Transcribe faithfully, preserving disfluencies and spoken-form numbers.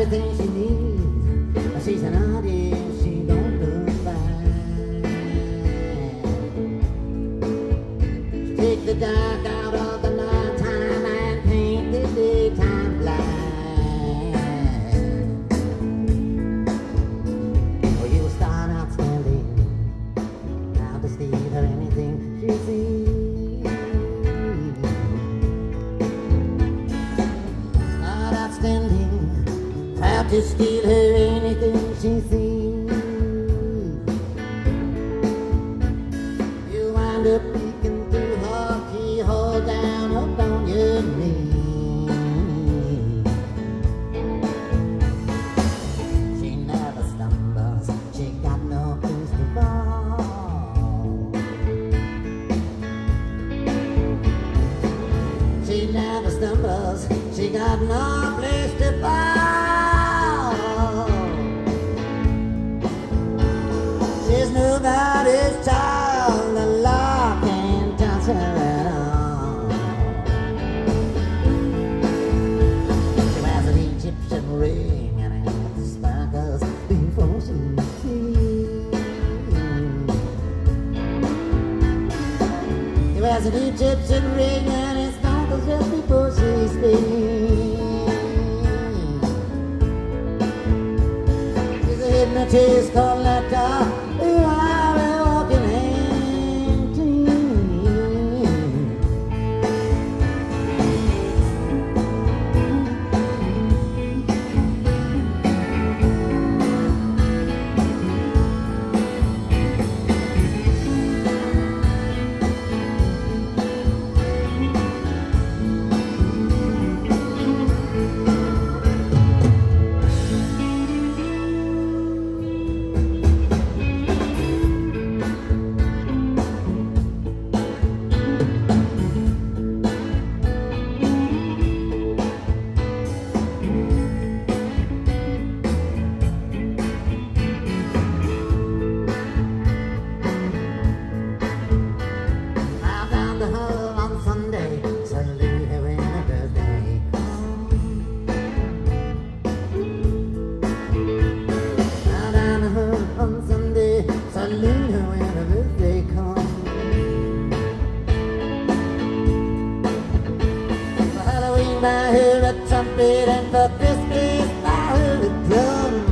everything she needs. She's an audience, she don't look back. She take the dark out of the night time and paint the daytime black. Oh, you start out smelling how to steal her anything she sees. To steal her anything she sees. You wind up peeking through her keyhole down up on your knees. She never stumbles, she got no place to fall. She never stumbles, she got no place to fall. She's nobody's child, the law can't touch her at all. She wears an Egyptian ring and it sparkles before she speaks. She wears an Egyptian ring and it sparkles just before she speaks. She's a hypnotist called Lata. By her a trumpet and for Christmas by her a drum.